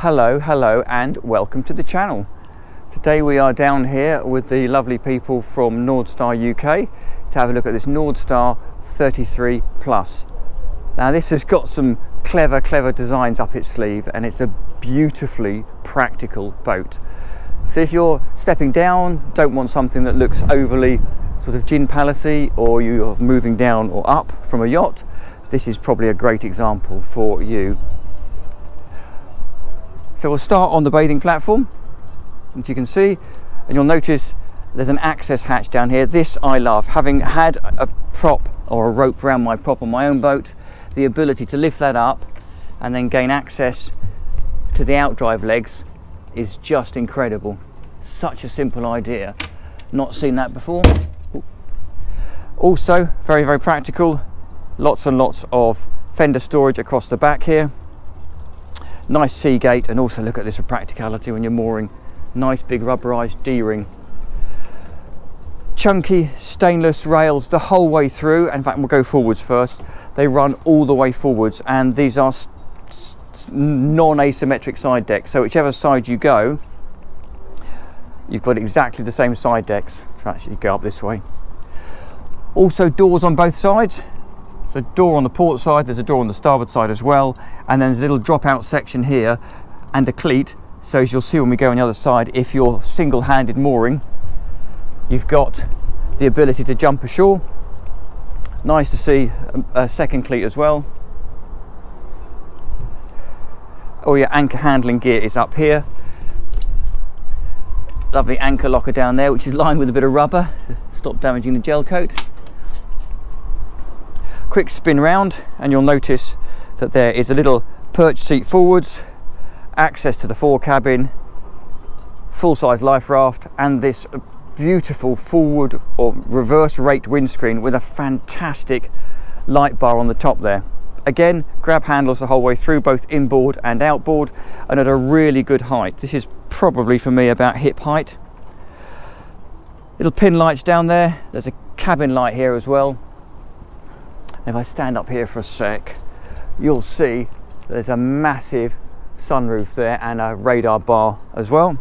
Hello and welcome to the channel. Today we are down here with the lovely people from Nord Star UK to have a look at this Nord Star 33 plus. Now this has got some clever designs up its sleeve, and it's a beautifully practical boat. So if you're stepping down, don't want something that looks overly sort of gin palacey, or you're moving down or up from a yacht, this is probably a great example for you. So we'll start on the bathing platform, as you can see, and you'll notice there's an access hatch down here. This I love. Having had a prop or a rope around my prop on my own boat, the ability to lift that up and then gain access to the outdrive legs is just incredible. Such a simple idea. Not seen that before. Also, very practical. Lots and lots of fender storage across the back here. Nice sea gate, and also look at this for practicality when you're mooring. Nice big rubberized D-ring. Chunky stainless rails the whole way through. In fact, we'll go forwards first. They run all the way forwards, and these are non-asymmetric side decks. So whichever side you go, you've got exactly the same side decks. So actually go up this way. Also doors on both sides. There's a door on the port side, there's a door on the starboard side as well, and then there's a little drop-out section here and a cleat. So as you'll see when we go on the other side, if you're single-handed mooring, you've got the ability to jump ashore. Nice to see a second cleat as well. All your anchor handling gear is up here. Lovely anchor locker down there, which is lined with a bit of rubber to stop damaging the gel coat. Quick spin round and you'll notice that there is a little perch seat forwards, access to the fore cabin, full-size life raft, and this beautiful forward or reverse rake windscreen with a fantastic light bar on the top there. Again, grab handles the whole way through, both inboard and outboard, and at a really good height. This is probably for me about hip height. Little pin lights down there. There's a cabin light here as well. If I stand up here for a sec, you'll see there's a massive sunroof there and a radar bar as well.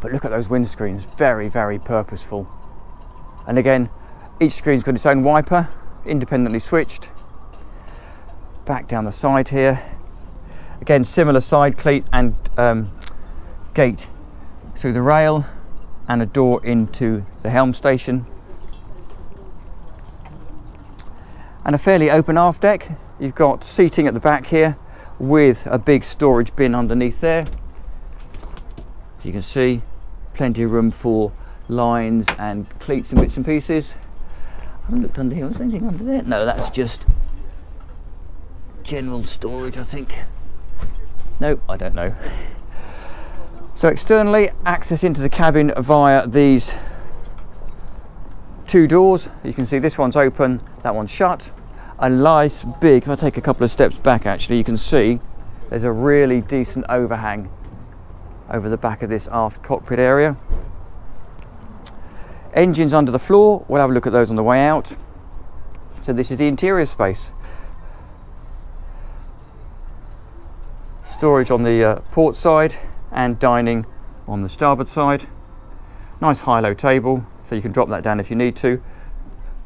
But look at those windscreens, very purposeful. And again, each screen's got its own wiper, independently switched. Back down the side here. Again, similar side cleat and gate through the rail and a door into the helm station. And a fairly open aft deck. You've got seating at the back here with a big storage bin underneath there. As you can see, plenty of room for lines and cleats and bits and pieces. I haven't looked under here. Was there anything under there? No, that's just general storage, I think. No, I don't know. So externally, access into the cabin via these two doors. You can see this one's open, that one's shut. A nice big, if I take a couple of steps back actually, you can see there's a really decent overhang over the back of this aft cockpit area. Engines under the floor, we'll have a look at those on the way out. So this is the interior space. Storage on the port side and dining on the starboard side. Nice high-low table, so you can drop that down if you need to.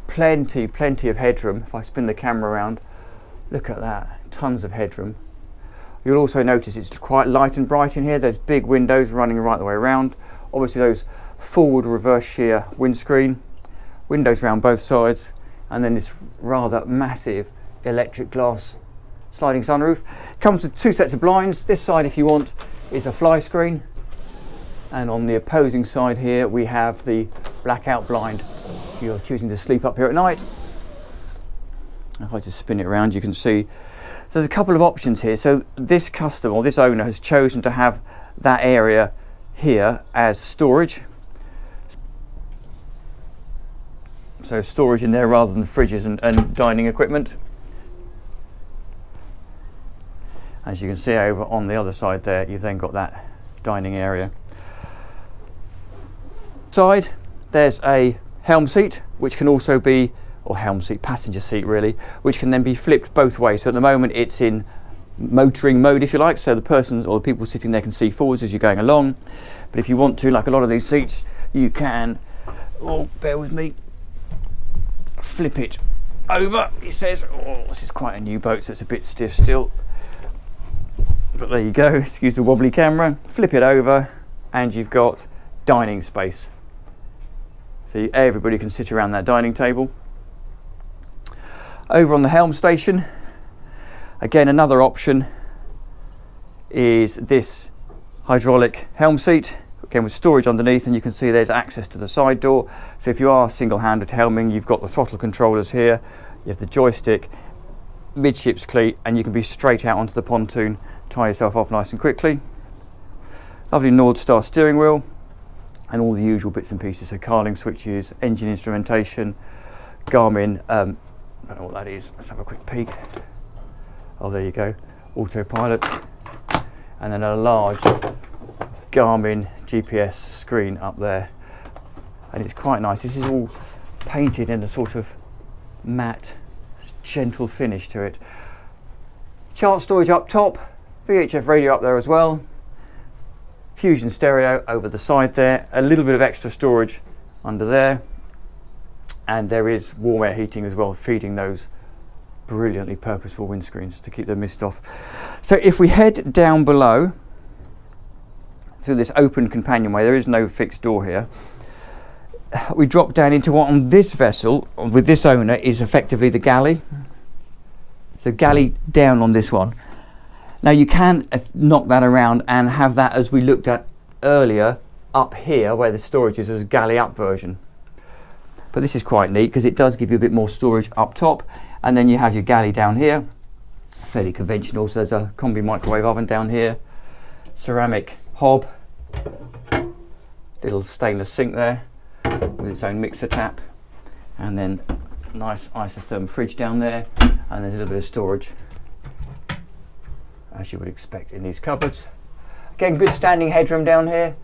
Plenty of headroom. If I spin the camera around, look at that, tons of headroom. You'll also notice it's quite light and bright in here. There's big windows running right the way around. Obviously those forward reverse shear windscreen, windows around both sides, and then this rather massive electric glass sliding sunroof. Comes with two sets of blinds. This side, if you want, is a fly screen, and on the opposing side here we have the blackout blind. You're choosing to sleep up here at night. If I just spin it around, you can see so there's a couple of options here. So this customer, or this owner, has chosen to have that area here as storage. So storage in there rather than fridges and dining equipment. As you can see over on the other side there, you've then got that dining area. Side, there's a helm seat, which can also be, or helm seat, passenger seat really, which can then be flipped both ways. So at the moment it's in motoring mode, if you like, so the person or the people sitting there can see forwards as you're going along. But if you want to, like a lot of these seats, you can, oh, bear with me, flip it over, it says. Oh, this is quite a new boat, so it's a bit stiff still, but there you go, excuse the wobbly camera. Flip it over and you've got dining space, so everybody can sit around that dining table. Over on the helm station, again, another option is this hydraulic helm seat, again with storage underneath, and you can see there's access to the side door. So if you are single-handed helming, you've got the throttle controllers here, you have the joystick, midships cleat, and you can be straight out onto the pontoon, tie yourself off nice and quickly. Lovely Nord Star steering wheel and all the usual bits and pieces, so carling switches, engine instrumentation, Garmin, I don't know what that is, let's have a quick peek. Oh, there you go, autopilot, and then a large Garmin GPS screen up there, and it's quite nice. This is all painted in a sort of matte, gentle finish to it. Chart storage up top, VHF radio up there as well, Fusion stereo over the side there, a little bit of extra storage under there, and there is warm air heating as well, feeding those brilliantly purposeful windscreens to keep the mist off. So if we head down below through this open companionway, there is no fixed door here, we drop down into what on this vessel with this owner is effectively the galley. So galley down on this one. Now you can knock that around and have that, as we looked at earlier, up here where the storage is, as a galley up version. But this is quite neat because it does give you a bit more storage up top, and then you have your galley down here, fairly conventional. So there's a combi microwave oven down here, ceramic hob, little stainless sink there with its own mixer tap, and then nice isotherm fridge down there, and there's a little bit of storage as you would expect in these cupboards. Again, good standing headroom down here,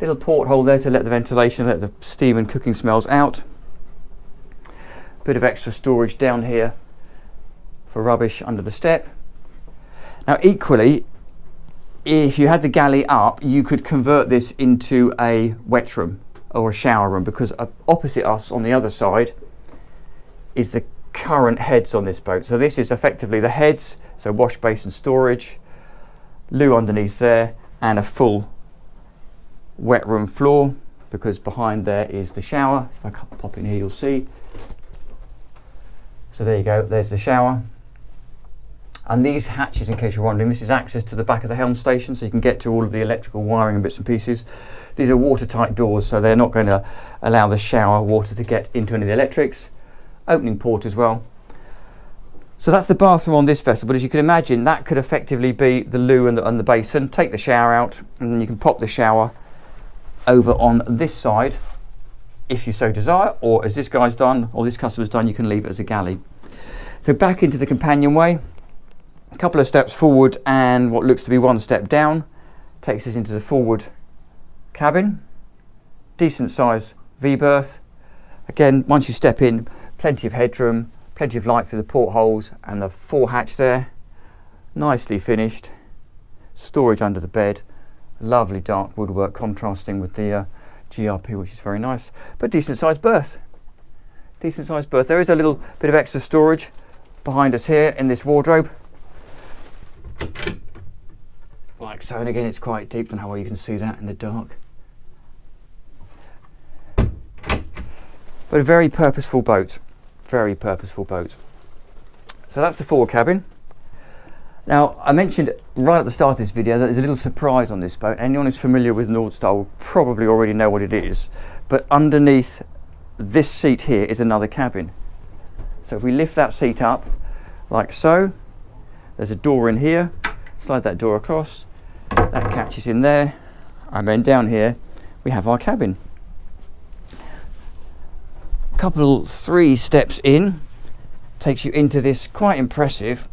little porthole there to let the ventilation, let the steam and cooking smells out. Bit of extra storage down here for rubbish under the step. Now equally, if you had the galley up, you could convert this into a wet room or a shower room, because opposite us on the other side is the current heads on this boat. So this is effectively the heads, so wash basin storage, loo underneath there, and a full wet room floor, because behind there is the shower. If I pop in here, you'll see. So there you go, there's the shower. And these hatches, in case you're wondering, this is access to the back of the helm station, so you can get to all of the electrical wiring and bits and pieces. These are watertight doors, so they're not going to allow the shower water to get into any of the electrics. Opening port as well. So that's the bathroom on this vessel, but as you can imagine, that could effectively be the loo and the basin. Take the shower out, and then you can pop the shower over on this side if you so desire, or as this guy's done, or this customer's done, you can leave it as a galley. So back into the companionway, a couple of steps forward and what looks to be one step down takes us into the forward cabin. Decent size V-berth. Again, once you step in, plenty of headroom, plenty of light through the portholes and the forehatch there. Nicely finished. Storage under the bed. Lovely dark woodwork contrasting with the GRP, which is very nice, but decent sized berth. Decent sized berth. There is a little bit of extra storage behind us here in this wardrobe, like so. And again, it's quite deep. I don't know how well you can see that in the dark. But a very purposeful boat. Very purposeful boat. So that's the forward cabin. Now, I mentioned right at the start of this video that there's a little surprise on this boat. Anyone who's familiar with Nord Star will probably already know what it is. But underneath this seat here is another cabin. So if we lift that seat up like so, there's a door in here, slide that door across, that catches in there, and then down here we have our cabin. A couple, three steps in, takes you into this quite impressive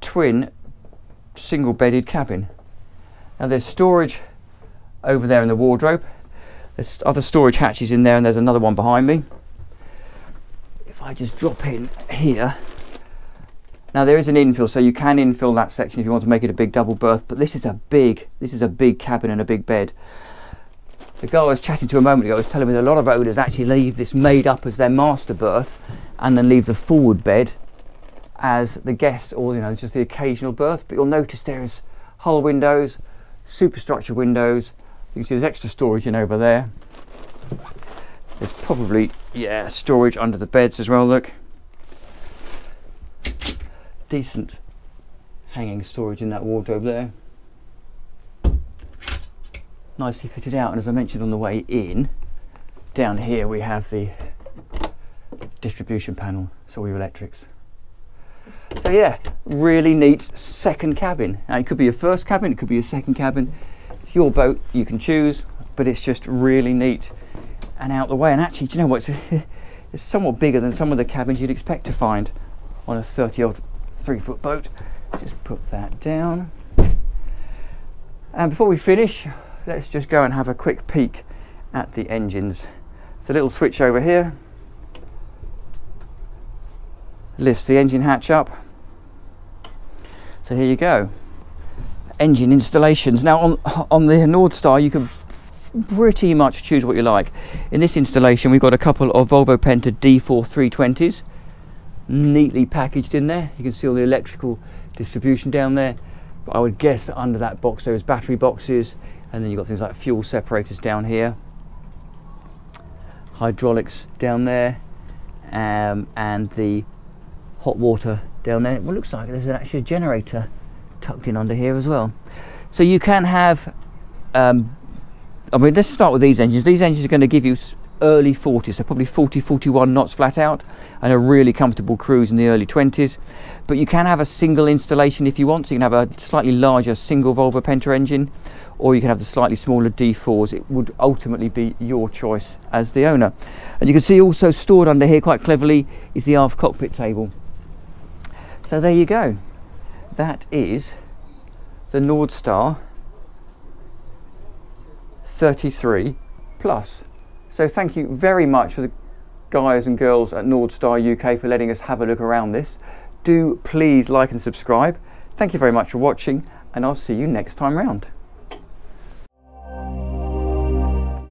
twin single bedded cabin. Now there's storage over there in the wardrobe, there's other storage hatches in there, and there's another one behind me. If I just drop in here, Now there is an infill, so you can infill that section if you want to make it a big double berth, but this is a big cabin and a big bed. The guy I was chatting to a moment ago was telling me that a lot of owners actually leave this made up as their master berth and then leave the forward bed as the guest, or you know, just the occasional berth. But you'll notice there is hull windows, superstructure windows. You can see there's extra storage in over there. There's probably, yeah, storage under the beds as well, look. Decent hanging storage in that wardrobe there. Nicely fitted out, and as I mentioned on the way in, down here we have the distribution panel, so all your electrics. So yeah, really neat second cabin. Now it could be your first cabin, it could be your second cabin. It's your boat, you can choose, but it's just really neat and out the way. And actually, do you know what, it's somewhat bigger than some of the cabins you'd expect to find on a 30-odd 3-foot boat. Just put that down. And before we finish, let's just go and have a quick peek at the engines. It's a little switch over here. Lifts the engine hatch up. So here you go. Engine installations. Now on the Nord Star, you can pretty much choose what you like. In this installation, we've got a couple of Volvo Penta D4 320s neatly packaged in there. You can see all the electrical distribution down there. But I would guess that under that box there is battery boxes, and then you've got things like fuel separators down here, hydraulics down there, and the hot water down there. Well, it looks like there's actually a generator tucked in under here as well. So you can have, I mean, let's start with these engines. These engines are going to give you early 40s, so probably 40, 41 knots flat out, and a really comfortable cruise in the early 20s. But you can have a single installation if you want, so you can have a slightly larger single Volvo Penta engine, or you can have the slightly smaller D4s. It would ultimately be your choice as the owner. And you can see also stored under here quite cleverly is the aft cockpit table. So there you go. That is the Nord Star 33 Plus. So thank you very much for the guys and girls at Nord Star UK for letting us have a look around this. Do please like and subscribe. Thank you very much for watching, and I'll see you next time round.